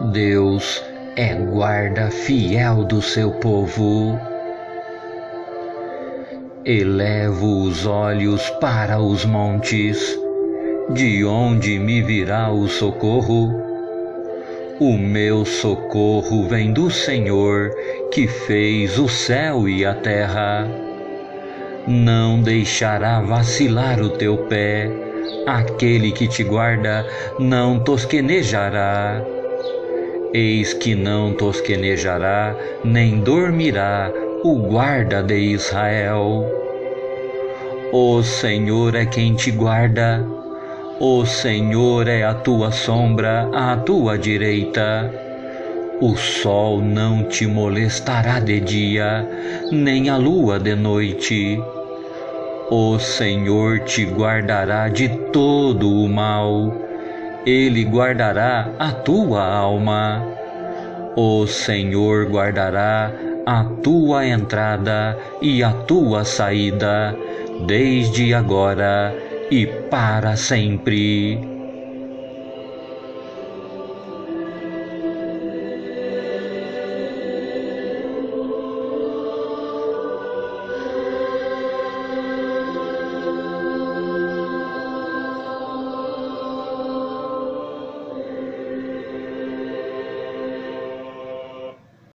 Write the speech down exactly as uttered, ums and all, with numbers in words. Deus é guarda fiel do seu povo. Elevo os olhos para os montes, de onde me virá o socorro? O meu socorro vem do Senhor, que fez o céu e a terra. Não deixará vacilar o teu pé, aquele que te guarda não tosquenejará. Eis que não tosquenejará, nem dormirá, o guarda de Israel. O Senhor é quem te guarda, o Senhor é a tua sombra à tua direita. O sol não te molestará de dia, nem a lua de noite. O Senhor te guardará de todo o mal, Ele guardará a tua alma. O Senhor guardará a tua entrada e a tua saída, desde agora e para sempre.